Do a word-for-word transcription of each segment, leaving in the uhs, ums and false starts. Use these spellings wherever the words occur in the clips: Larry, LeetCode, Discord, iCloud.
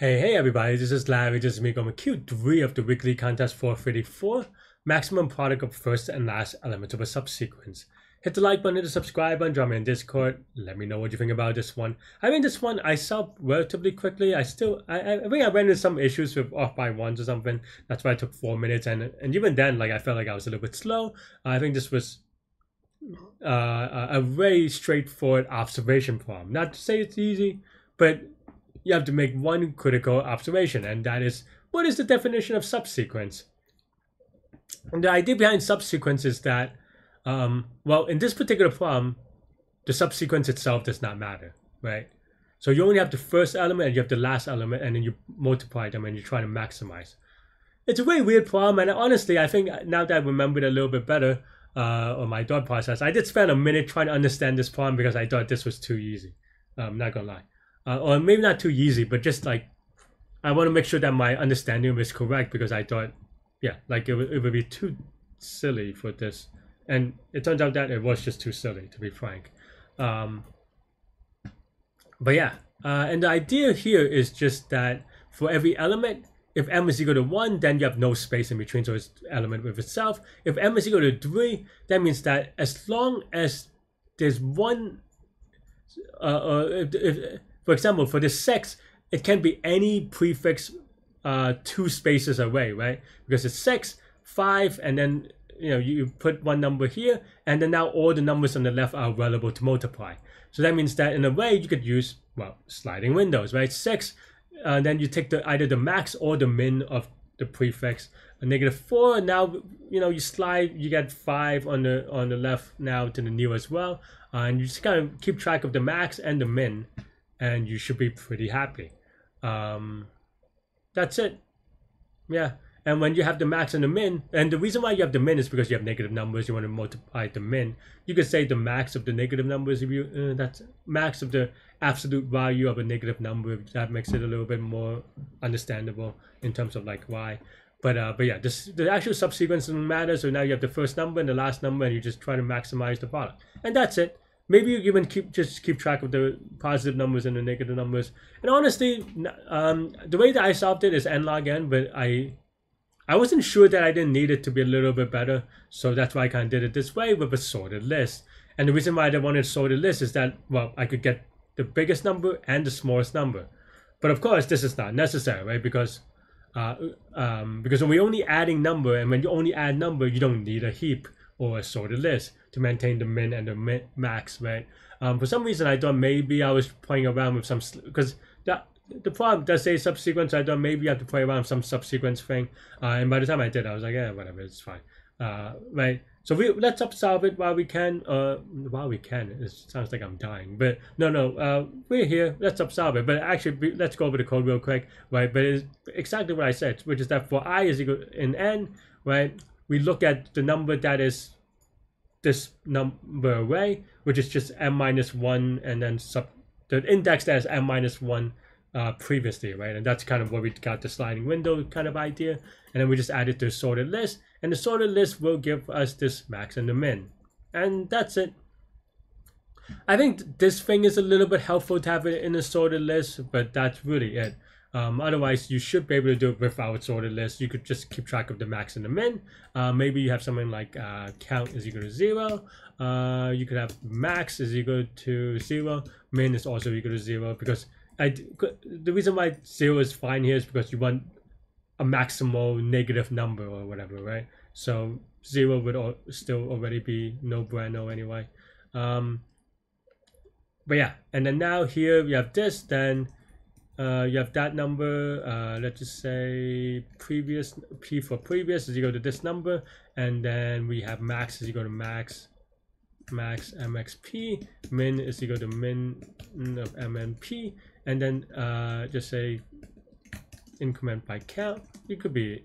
Hey, hey everybody, this is Larry, this is me going Q three of the weekly contest four thirty-four, maximum product of first and last elements of a subsequence. Hit the like button, hit the subscribe button, drop me in Discord, let me know what you think about this one. I mean, this one I solved relatively quickly. I still, I, I think I ran into some issues with off by ones or something. That's why it took four minutes and, and even then, like I felt like I was a little bit slow. I think this was uh, a very straightforward observation problem. Not to say it's easy, but you have to make one critical observation, and that is, what is the definition of subsequence? And the idea behind subsequence is that, um, well, in this particular problem, the subsequence itself does not matter, right? So you only have the first element and you have the last element, and then you multiply them and you try to maximize. It's a very weird problem, and honestly, I think now that I remembered a little bit better, uh, or my thought process, I did spend a minute trying to understand this problem because I thought this was too easy. I'm not gonna lie. Uh, or maybe not too easy, but just like, I want to make sure that my understanding was correct because I thought, yeah, like it, it would be too silly for this. And it turns out that it was just too silly, to be frank. Um, but yeah, uh, and the idea here is just that for every element, if m is equal to one, then you have no space in between, so it's element with itself. If m is equal to three, that means that as long as there's one, uh, uh, if, if, for example, for this sex, it can be any prefix uh, two spaces away, right? Because it's sex, five, and then you know you put one number here, and then now all the numbers on the left are available to multiply. So that means that in a way you could use, well, sliding windows, right? Six, uh, then you take the either the max or the min of the prefix. A negative four, now you know you slide, you get five on the on the left now to the new as well, uh, and you just kind of keep track of the max and the min. And you should be pretty happy. Um, that's it. Yeah. And when you have the max and the min, and the reason why you have the min is because you have negative numbers. You want to multiply the min. You could say the max of the negative numbers. If you uh, that's max of the absolute value of a negative number. That makes it a little bit more understandable in terms of like why. But uh, but yeah, this, the actual subsequence doesn't matter. So now you have the first number and the last number, and you just try to maximize the product. And that's it. Maybe you even keep just keep track of the positive numbers and the negative numbers. And honestly, um, the way that I solved it is n log n, but I I wasn't sure that I didn't need it to be a little bit better. So that's why I kind of did it this way with a sorted list. And the reason why I didn't want a sorted list is that, well, I could get the biggest number and the smallest number. But of course, this is not necessary, right? Because, uh, um, because when we're only adding number, and when you only add number, you don't need a heap or a sorted list to maintain the min and the min max, right? Um, for some reason, I thought maybe I was playing around with some, because the, the problem does say subsequence, I thought maybe you have to play around with some subsequence thing. Uh, and by the time I did, I was like, yeah, whatever, it's fine, uh, right? So we, let's up-solve it while we can, uh, while we can, it sounds like I'm dying, but no, no, uh, we're here, let's up-solve it, but actually, let's go over the code real quick, right? But it's exactly what I said, which is that for I is equal in n, right? We look at the number that is this number away, which is just m minus one, and then sub the index that is m minus one uh, previously, right? And that's kind of what we got the sliding window kind of idea. And then we just added the sorted list, and the sorted list will give us this max and the min, and that's it. I think this thing is a little bit helpful to have it in a sorted list, but that's really it. Um, otherwise, you should be able to do it without sorted list. You could just keep track of the max and the min. Uh, maybe you have something like uh, count is equal to zero. Uh, you could have max is equal to zero. Min is also equal to zero, because I, the reason why zero is fine here is because you want a maximal negative number or whatever, right? So zero would all, still already be no bueno anyway. Um, but yeah, and then now here we have this, then Uh, you have that number, uh, let's just say previous, P for previous is equal to this number, and then we have max is equal to max, max M X P, min is equal to min of M N P, and then uh, just say increment by count. It could be,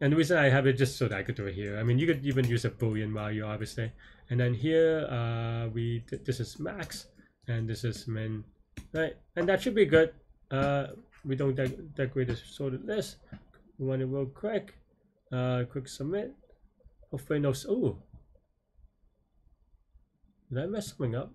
and the reason I have it just so that I could do it here. I mean, you could even use a Boolean value, obviously. And then here, uh, we th this is max, and this is min, right? And that should be good. Uh, we don't de decorate this sorted list. We want it real quick. Uh, quick submit. Hopefully no. Oh, did I mess something up?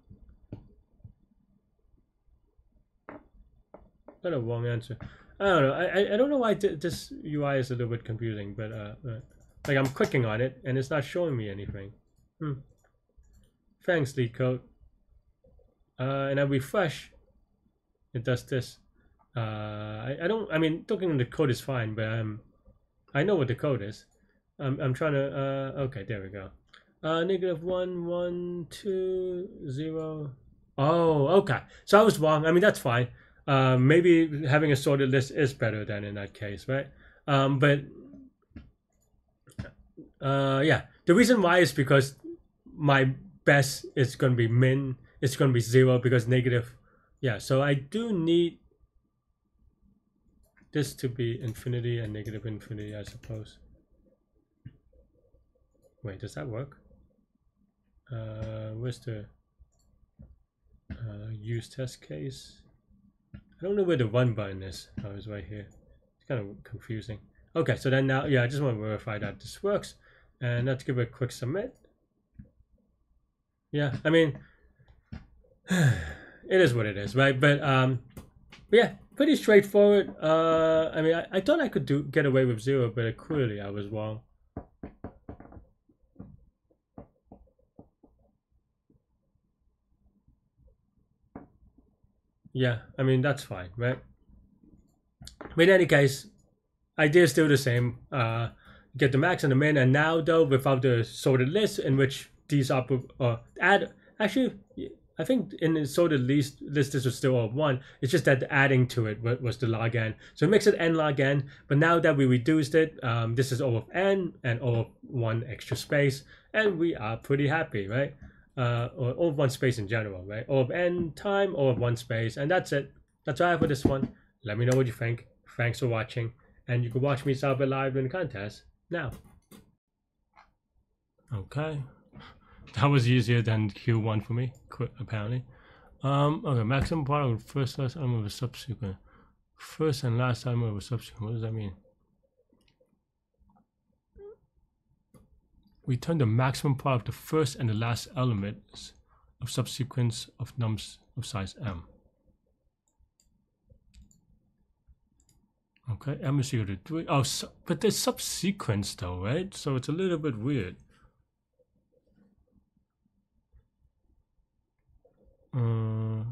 not a wrong answer. I don't know. I, I don't know why this U I is a little bit confusing, but uh, uh, like I'm clicking on it and it's not showing me anything. Hmm. Thanks, LeetCode. Uh, and I refresh. It does this. Uh, I, I don't. I mean, looking at the code is fine, but I'm. I know what the code is. I'm. I'm trying to. Uh, okay, there we go. Uh, negative one, one, two, zero. Oh, okay. So I was wrong. I mean, that's fine. Uh, maybe having a sorted list is better than in that case, right? Um, but uh, yeah, the reason why is because my best is going to be min, it's going to be zero because negative, yeah, so I do need this to be infinity and negative infinity, I suppose. Wait, does that work? Uh, where's the uh, use test case? I don't know where the run button is. Oh, it's right here. It's kind of confusing. Okay, so then now, yeah, I just want to verify that this works. And let's give it a quick submit. Yeah, I mean, it is what it is, right? But, um, but yeah, pretty straightforward. Uh, I mean, I, I thought I could do get away with zero, but clearly I was wrong. Yeah, I mean, that's fine, right? But in any case, idea is still the same. Uh, get the max and the min, and now though, without the sorted list in which these are, uh, add, actually, I think in the sorted list, list this was still all one. It's just that adding to it was the log n. So it makes it n log n, but now that we reduced it, um, this is all of n and all of one extra space, and we are pretty happy, right? Uh, or all of one space in general, right? All of n time, all of one space, and that's it. That's all I have for this one. Let me know what you think. Thanks for watching, and you can watch me solve it live in the contest now. Okay, that was easier than Q one for me, apparently. Um, okay, maximum product of first last item of a subsequent. First and last item of a subsequent. What does that mean? We turn the maximum product of the first and the last elements of subsequence of nums of size m. Okay, m is equal to three. Oh, so, but there's subsequence though, right? So it's a little bit weird. Uh,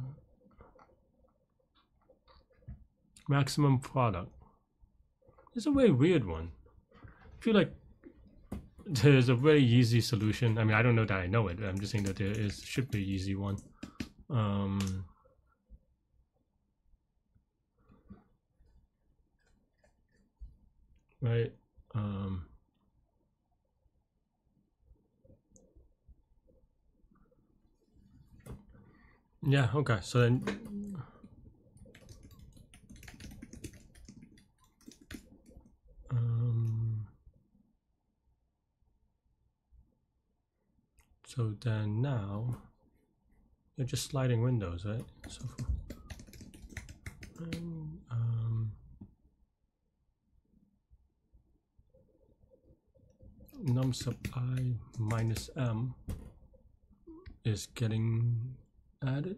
maximum product. It's a very weird one. I feel like there's a very easy solution. I mean, I don't know that I know it. I'm just saying that there is should be an easy one. Um, right. Um, yeah. Okay. So then. So then now, they're just sliding windows, right? So for, and, um, num sub I minus m is getting added.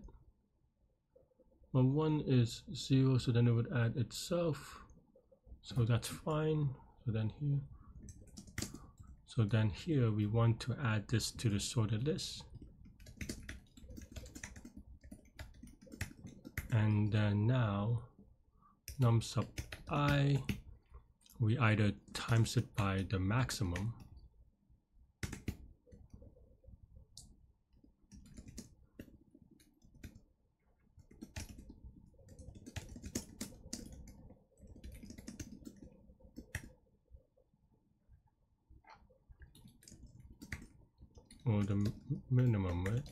Well, one is zero, so then it would add itself. So that's fine. So then here. So then here we want to add this to the sorted list. And then now num sub I, we either times it by the maximum or the minimum, right?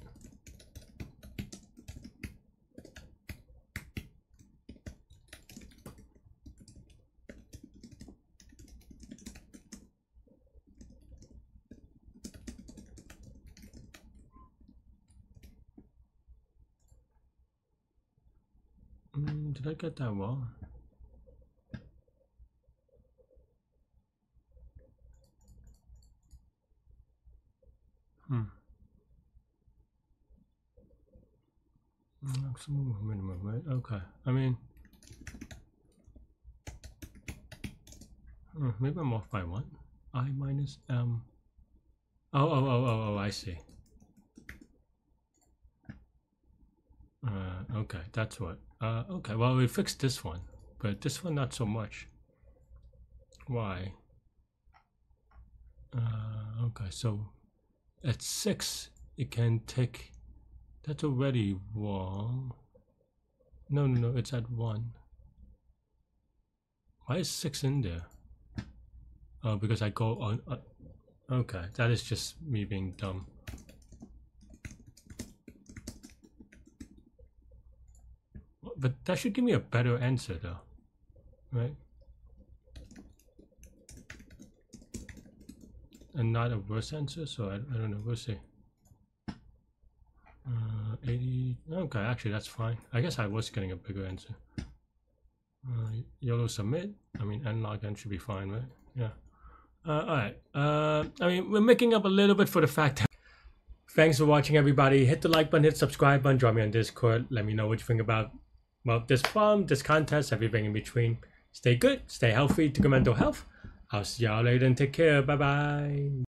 Mm, did I get that wrong? Maximum or minimum, right? Okay. I mean, Maybe I'm off by one. I minus M. Oh, oh, oh, oh, oh, I see. Uh, okay, that's what. Uh, okay, well, we fixed this one, but this one not so much. Why? Uh, okay, so at six, it can take. That's already wrong. No, no, no, it's at one. Why is six in there? Oh, because I go on. Uh, okay, that is just me being dumb. But that should give me a better answer, though, right? And not a worse answer, so I, I don't know. We'll see. Uh, eighty. Okay, actually, that's fine. I guess I was getting a bigger answer. Uh, YOLO submit. I mean, n log n should be fine, right? Yeah. Uh, all right. Uh, I mean, we're making up a little bit for the fact that. Thanks for watching, everybody. Hit the like button, hit subscribe button, drop me on Discord. Let me know what you think about, well, this problem, this contest, everything in between. Stay good, stay healthy, take your mental health. I'll see y'all later and take care. Bye bye.